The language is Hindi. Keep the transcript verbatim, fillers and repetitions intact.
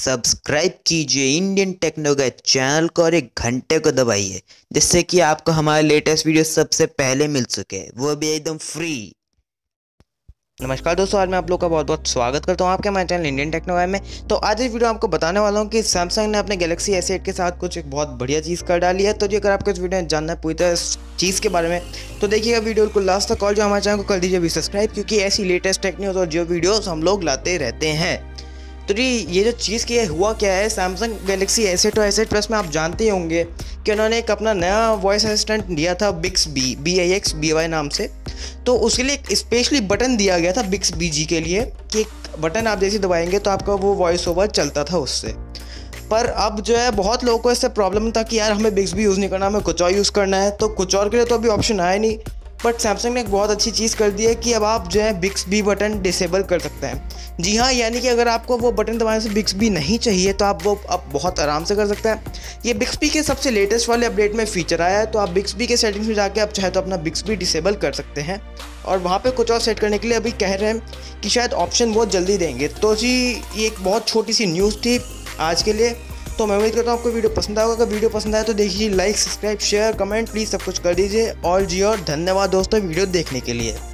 सब्सक्राइब कीजिए इंडियन टेक्नो गाइड चैनल को और एक घंटे को दबाइए, जिससे कि आपको हमारे लेटेस्ट वीडियो सबसे पहले मिल सके, वो भी एकदम फ्री। नमस्कार दोस्तों, आज मैं आप लोग का बहुत बहुत स्वागत करता हूं आपके हमारे चैनल इंडियन टेक्नो गाइड में। तो आज इस वीडियो में आपको बताने वाला हूं कि सैमसंग ने अपने गैलेक्सी एस एट के साथ कुछ एक बहुत बढ़िया चीज़ कर डाली है। तो जी अगर आपको इस वीडियो में जानना है पूरी तरह इस चीज़ के बारे में तो देखिएगा वीडियो को लास्ट तक और जो हमारे चैनल को कर दीजिए भी सब्सक्राइब, क्योंकि ऐसी लेटेस्ट टेक न्यूज़ और जो वीडियोज़ हम लोग लाते रहते हैं। तो जी ये जो चीज़ की हुआ क्या है, सैमसंग गैलेक्सी एस एट और एस एट प्लस में आप जानते होंगे कि उन्होंने एक अपना नया वॉइस असिस्टेंट दिया था Bixby B I X B Y नाम से। तो उसके लिए एक स्पेशली बटन दिया गया था बिक्सबी जी के लिए कि एक बटन आप जैसे दबाएंगे तो आपका वो वॉइस ओवर चलता था उससे। पर अब जो है बहुत लोगों को इससे प्रॉब्लम था कि यार हमें बिक्सबी यूज़ नहीं करना, हमें कुछ और यूज़ करना है। तो कुछ और के लिए तो अभी ऑप्शन आया नहीं, बट सैमसंग ने एक बहुत अच्छी चीज़ कर दी है कि अब आप जो है बिक्सबी बटन डिसेबल कर सकते हैं। जी हाँ, यानी कि अगर आपको वो बटन दबाने से बिक्सबी नहीं चाहिए तो आप वो अब बहुत आराम से कर सकते हैं। ये बिक्सबी के सबसे लेटेस्ट वाले अपडेट में फीचर आया है। तो आप बिक्सबी के सेटिंग्स में जाके आप चाहे तो अपना बिक्सबी डिसेबल कर सकते हैं, और वहाँ पे कुछ और सेट करने के लिए अभी कह रहे हैं कि शायद ऑप्शन बहुत जल्दी देंगे। तो जी ये एक बहुत छोटी सी न्यूज़ थी आज के लिए। तो मैं उम्मीद करता हूँ आपको वीडियो पसंद आएगा। अगर वीडियो पसंद आए तो देखिए like, subscribe, share, comment please सब कुछ कर दीजिए। और जी और धन्यवाद दोस्तों वीडियो देखने के लिए।